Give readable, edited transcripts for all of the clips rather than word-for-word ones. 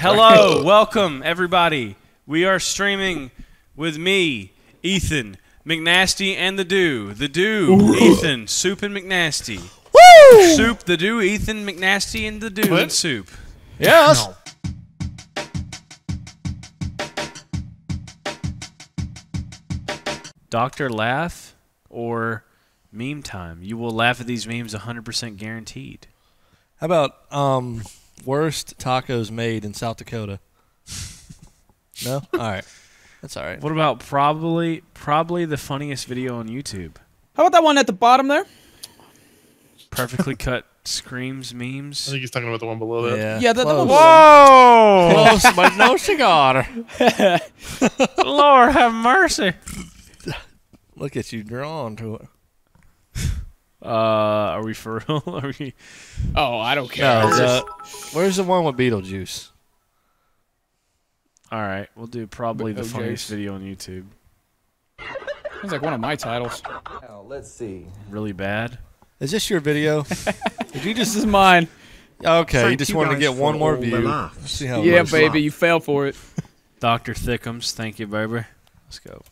Hello, welcome everybody. We are streaming with me, Ethan McNasty, and TheDooo. TheDooo, Ethan, Soup, and McNasty. Woo! Soup, TheDooo, Ethan McNasty, and TheDooo, and Soup. Yes. No. Dr. Laugh or meme time. You will laugh at these memes 100% guaranteed. How about worst tacos made in South Dakota? No? All right. That's all right. What about probably the funniest video on YouTube? How about that one at the bottom there? Perfectly cut screams memes. I think he's talking about the one below that. Yeah, the one below. Whoa! Close, but no cigar. Lord have mercy. Look at you drawn to it. Are we for real? Are we? Oh, I don't care. No, where's the one with Beetlejuice? All right, we'll do probably the funniest video on YouTube. Sounds like one of my titles. Oh, let's see. Really bad. Is this your video? Did you just? This is mine. Okay, you just wanted to get one more view. Let's see how. Yeah, baby, you fell for it. Dr. Thickums, thank you, baby. Let's go.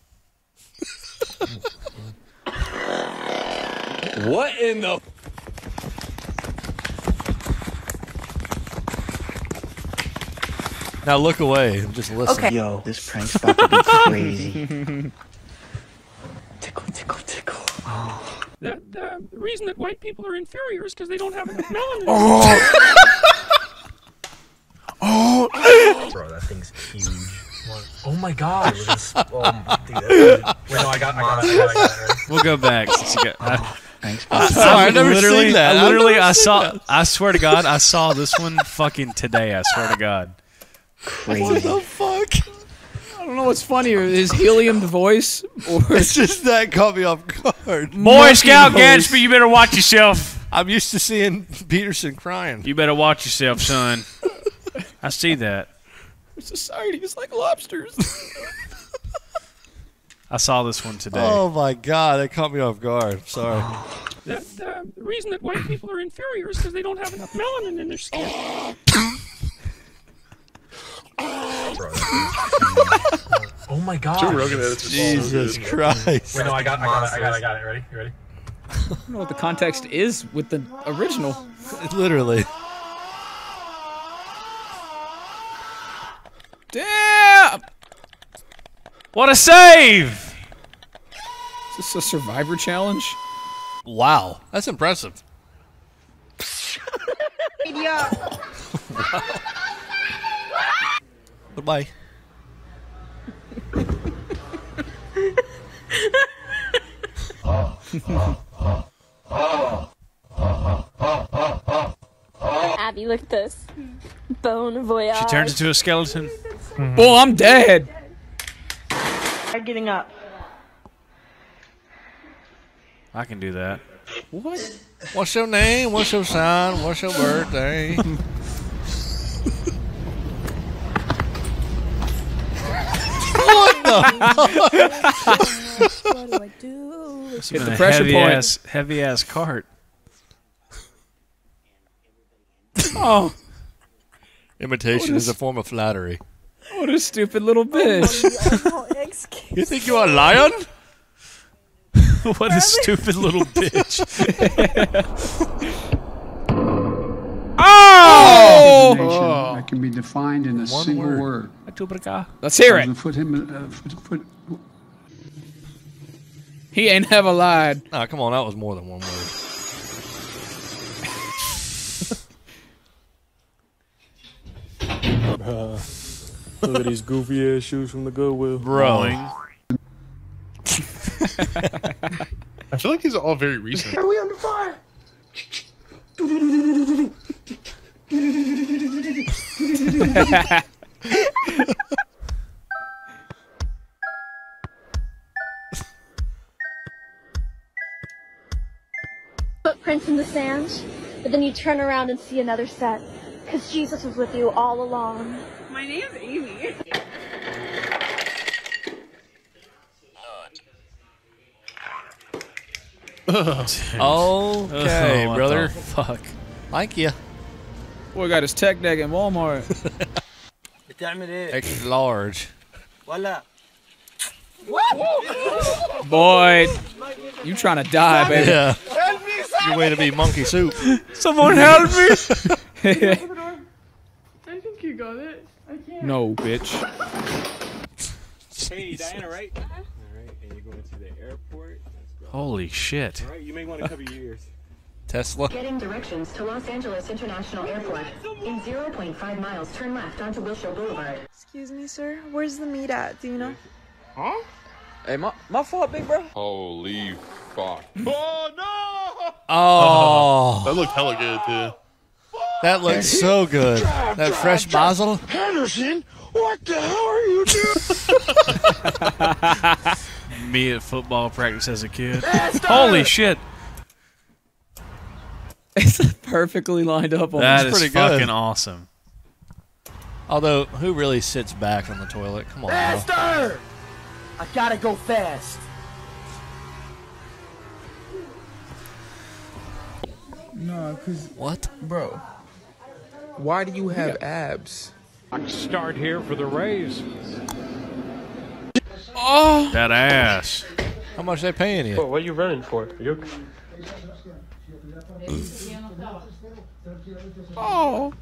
What in the? Now look away and just listen. Okay. Yo, this prank's about to be crazy. Tickle, tickle, tickle. Oh. The reason that white people are inferior is because they don't have enough melanin. Oh. Oh. Bro, that thing's huge. Oh my god. We'll go back. Thanks. Sorry, I've never seen that. Literally, I saw. That. I swear to God, I saw this one fucking today. I swear to God. Crazy. What the fuck? I don't know what's funnier, his heliumed voice or it's just that caught me off guard. Boy Scout Gatsby, you better watch yourself. I'm used to seeing Peterson crying. You better watch yourself, son. I see that. Society is like lobsters. I saw this one today. Oh my god, that caught me off guard. Sorry. The reason that white people are inferior is because they don't have enough melanin in their skin. Oh my god. Joe Rogan edits. Jesus Christ. Wait, no, I got it. Ready? You ready? I don't know what the context is with the original. Literally. Damn! What a save! Is this a Survivor challenge? Wow. That's impressive. Yeah. Wow. Goodbye. Abby, look at this. Bone voyage. She turns into a skeleton. Mm-hmm. Oh, I'm dead. I'm getting up. I can do that. What? What's your name? What's your sign? What's your birthday? What do I do? It's the pressure point. Heavy ass cart. Oh. Imitation is a form of flattery. What a stupid little bitch. You think you are a lion? What a stupid little bitch. Oh! Oh! That can be defined in a single word. Let's hear it. He ain't never lied. Oh, come on, that was more than one word. Look at these goofy ass shoes from the Goodwill. Bro. I feel like these are all very recent. Are we under fire? Footprints in the sand, but then you turn around and see another set, because Jesus was with you all along. My name's Amy. Okay, brother. Fuck. Like ya. Boy got his tech deck in Walmart. بتعمل ايه؟ اكس لارج ولا Boy, you trying to die, baby. Yeah. Help me, Simon. Your way to be monkey soup. Someone help me. I think you got it. I can't. No, bitch. Hey, Diana, right? All right, and you're going to the airport. Holy shit. All right, you may want to cover your ears. Tesla. Getting directions to Los Angeles International Airport. In 0.5 miles, turn left onto Wilshire Boulevard. Excuse me, sir. Where's the meet at? Do you know? Huh? Hey, my fault, big bro. Holy fuck. Oh, no! Oh. That looked hella good, too. That looked so good. That fresh basil. Henderson, what the hell are you doing? Me at football practice as a kid. Holy shit. It's perfectly lined up. On that is fucking good. Awesome. Although, who really sits back on the toilet? Come on, Esther! I gotta go fast. No, cause what, bro? Why do you have abs? Start here for the Rays. Oh, that ass! How much they paying you? Bro, what are you running for? Are you... Oh!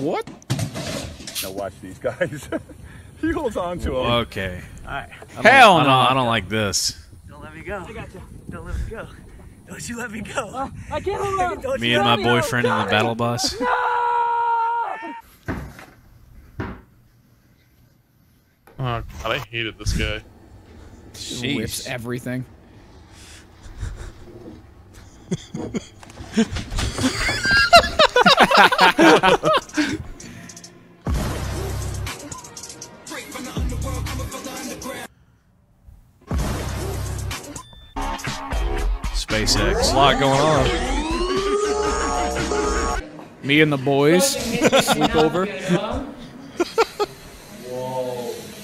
What? Now watch these guys. He holds on to them. Okay. All right. Hell no! I don't like this. Don't let me go. I got you. Don't let me go. Don't you let me go. I can't hold on. Me and my boyfriend in the battle bus. No! Oh God, I hated this guy. She whips everything. SpaceX. A lot going on. Me and the boys sleep over.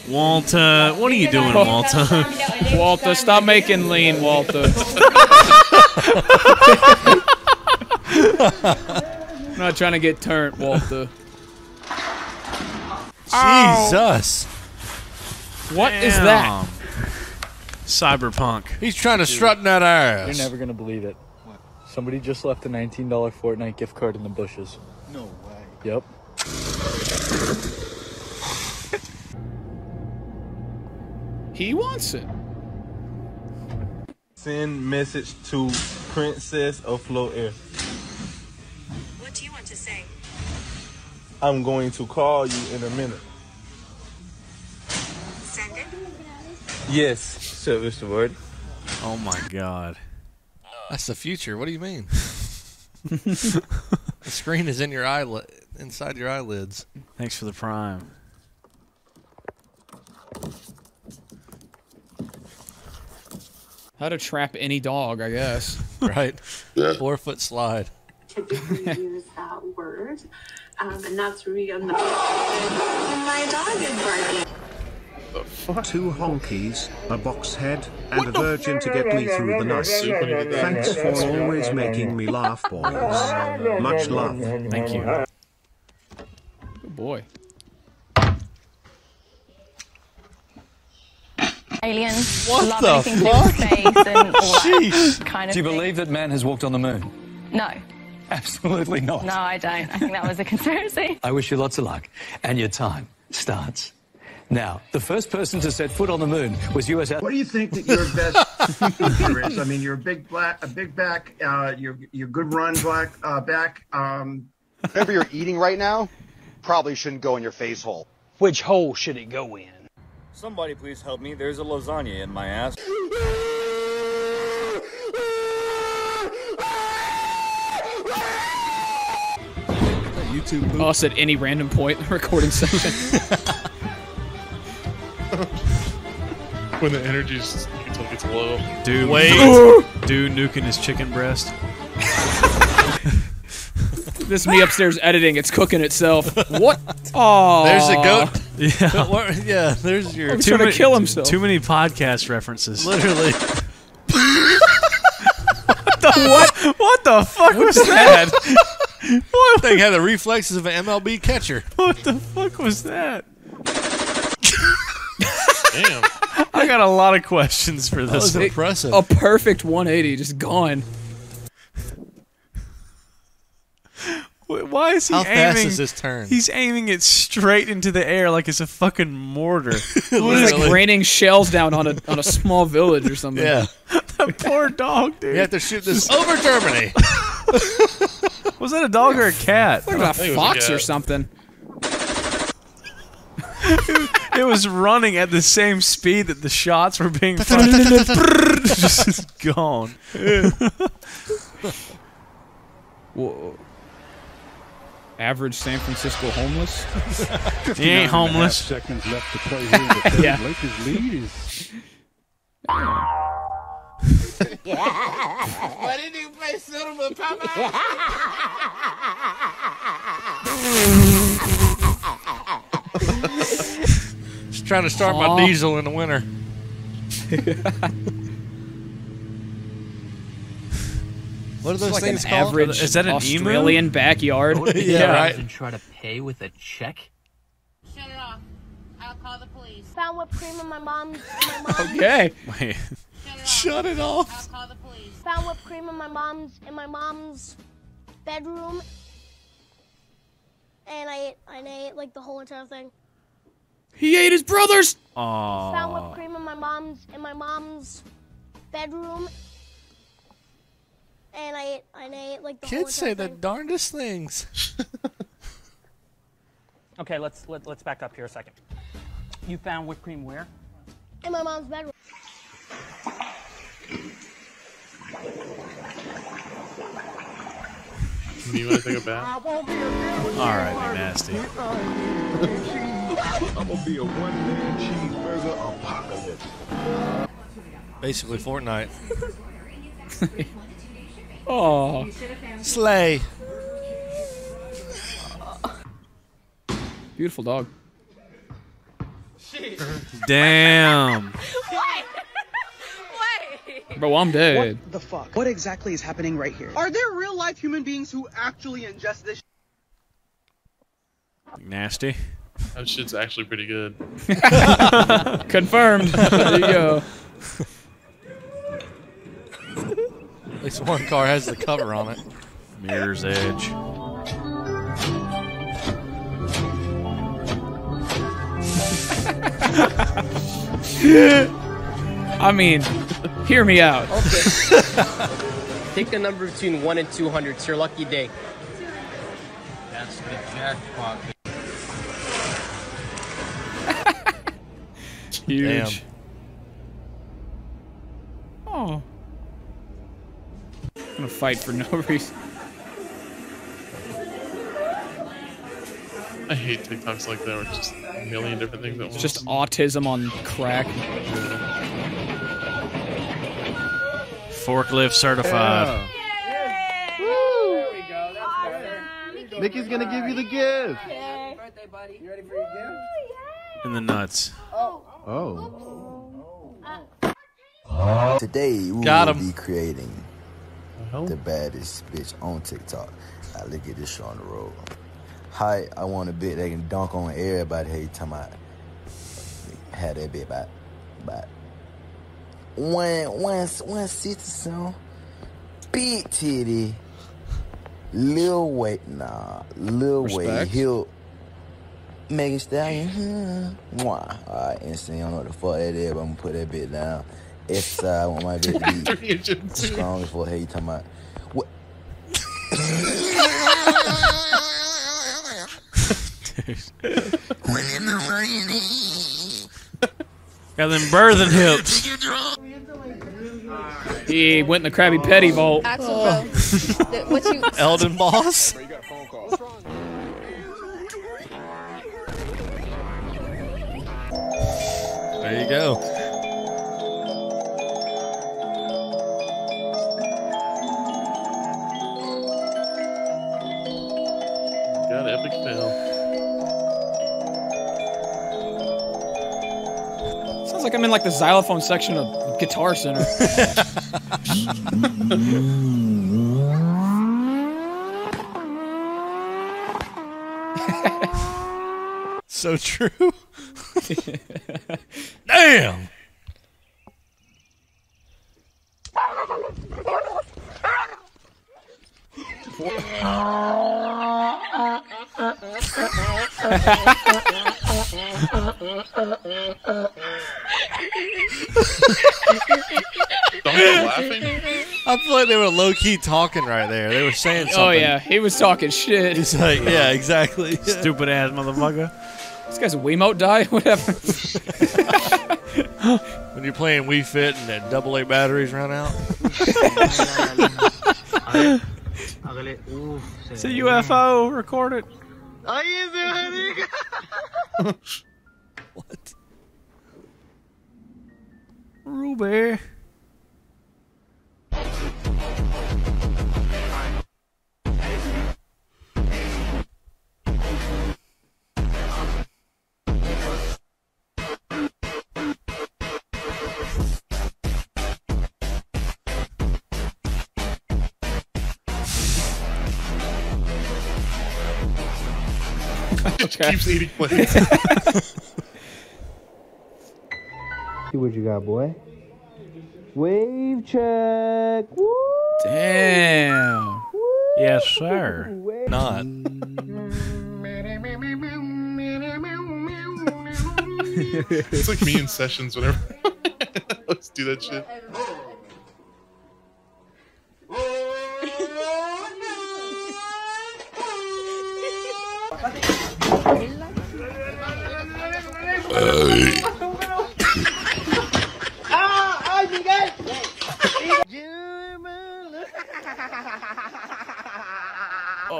Walter, what are you doing, Walter? Walter, stop making lean, Walter. I'm not trying to get turned, Walter. Jesus. What is that? Cyberpunk. He's trying to strut in that ass. You're never going to believe it. What? Somebody just left a $19 Fortnite gift card in the bushes. No way. Yep. He wants it. Send message to Princess of Flow Air. What do you want to say? I'm going to call you in a minute. Send it? Yes. So, Mr. Ward. Oh my God. That's the future. What do you mean? The screen is in your eyelid, inside your eyelids. Thanks for the prime. How to trap any dog, I guess. Right. 4-foot slide. Typically use that word, and that's real. My dog is barking. Two honkies, a box head, and a virgin to get me through the night. Thanks for always making me laugh, boys. Much love. Thank you. Good boy. Aliens. What the fuck? Jeez. Kind of. Do you believe that man has walked on the moon? No. Absolutely not. No, I don't. I think that was a conspiracy. I wish you lots of luck, and your time starts. Now, the first person to set foot on the moon was U.S. What do you think that your best is? I mean, you're a big back, you're good run black back. Whatever you're eating right now, probably shouldn't go in your face hole. Which hole should it go in? Somebody please help me. There's a lasagna in my ass. YouTube poop. Us at any random point in the recording session. When the energy's until it gets low. Dude, wait. Dude nuking his chicken breast. This is me upstairs editing. It's cooking itself. What? Oh, there's a goat. Yeah, yeah. There's your. He's trying to kill himself. Too many podcast references. Literally. What? What the fuck was that? What thing had the reflexes of an MLB catcher. What the fuck was that? Damn. I got a lot of questions for this. That was impressive. A perfect 180, just gone. Why is he aiming? How fast is this turn? He's aiming it straight into the air like it's a fucking mortar. It's like raining shells down on a small village or something. Yeah. That poor dog, dude. You have to shoot this over Germany. Was that a dog or a cat? Like a fox or something. It was running at the same speed that the shots were being fired. Just gone. Whoa. Average San Francisco homeless. He ain't homeless. 5 seconds left to play here. The Lakers lead is. Why didn't you play cinema, Popeye? Just trying to start my diesel in the winter. What are those things called? Is that an Australian backyard? Yeah, right. And try to pay with a check? Shut it off. I'll call the police. Found whipped cream in my mom's. Okay. Wait. Shut it off. I'll call the police. Found whipped cream in my mom's bedroom. And I ate like the whole entire thing. He ate his brothers. Aww. Found whipped cream in my mom's bedroom. And I ate like the kids say the darndest things. Okay, let's back up here a second. You found whipped cream where? In my mom's bedroom. Do you want to take a bath? All right, McNasty. I'm gonna be a one-man cheeseburger apocalypse. Basically, Fortnite. Oh, slay. Beautiful dog. Damn. What? Bro, I'm dead. What the fuck? What exactly is happening right here? Are there real life human beings who actually ingest this? Nasty. That shit's actually pretty good. Confirmed. There you go. At least one car has the cover on it. Mirror's Edge. I mean, hear me out. Okay. Pick the number between 1 and 200. It's your lucky day. That's the jackpot. Huge. Damn. Oh. I'm gonna fight for no reason. I hate TikToks like that, where it's just a million different things at once. Just autism on crack. Forklift certified. Yeah. Woo! There we go. That's awesome. Mickey's gonna give you the gift. Happy birthday, buddy. You ready for your gift? In the nuts. Oh. Today we will be creating the baddest bitch on TikTok. I look at this shit on the road. Hi, I want a bitch that can dunk on everybody every time I had that bitch by 167 big titty, Lil Wayne, Lil Wayne, Hill, Megan Stallion. Alright, instantly I don't know what the fuck that is, but I'm gonna put that bitch down. It's I want my bitch to be strong for hey, talking about what? Got them birthing hips. He went in the Krabby Petty vault. Axel, bro. What you? Elden Boss. There you go. Epic fail. Sounds like I'm in like the xylophone section of Guitar Center. so true. Damn. Laughing? I feel like they were low-key talking right there. They were saying something. Oh, yeah. He was talking shit. He's like, yeah, exactly. Stupid-ass motherfucker. This guy's a Wiimote die? Whatever. When you're playing Wii Fit and that AA batteries run out. It's a UFO. Record it. What? Ruby. Okay. Keeps eating plates. See what you got, boy. Wave check. Woo! Damn. Woo! Yes, sir. Wave. Not. It's like me in sessions whenever. Let's do that shit.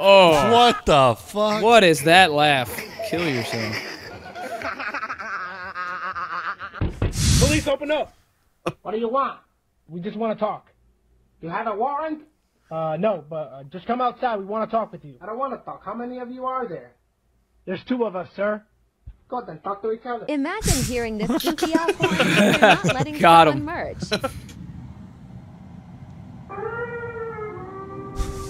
Oh, what the fuck? What is that laugh? Kill yourself. Police, open up. What do you want? We just want to talk. You have a warrant? No, but just come outside. We want to talk with you. I don't want to talk. How many of you are there? There's two of us, sir. Go then, talk to each other. Imagine hearing this GTR horn and you're not letting someone merge.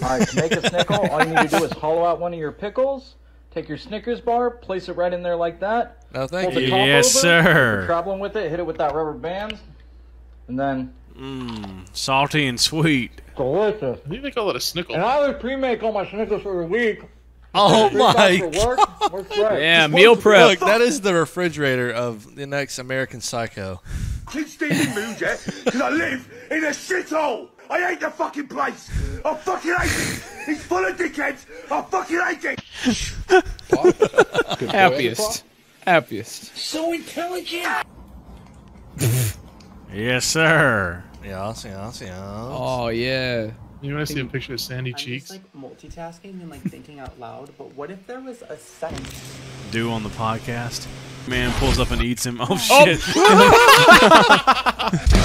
Alright, to make a snickle, all you need to do is hollow out one of your pickles, take your Snickers bar, place it right in there like that. Oh, thank you. Yes, over, sir. You're traveling with it, hit it with that rubber band, and then... Mmm, salty and sweet. Delicious. What do you think I'll let a snickle? And I would pre-make all my snickles for a week. Oh my God. Work, right. Yeah, meal prep. Look, that is the refrigerator of the next American Psycho. Keep stealing moons, yeah? Because I live in a shithole. I hate the fucking place. I fucking hate it. It's full of dickheads. I fucking hate it. Happiest. Happiest. So intelligent. Yes, sir. Yes, yes, yes. Oh, yeah. You want to see a picture of Sandy Cheeks? I'm just, like, multitasking and like thinking out loud, but what if there was a second? Do on the podcast. Man pulls up and eats him. Oh, shit. Oh.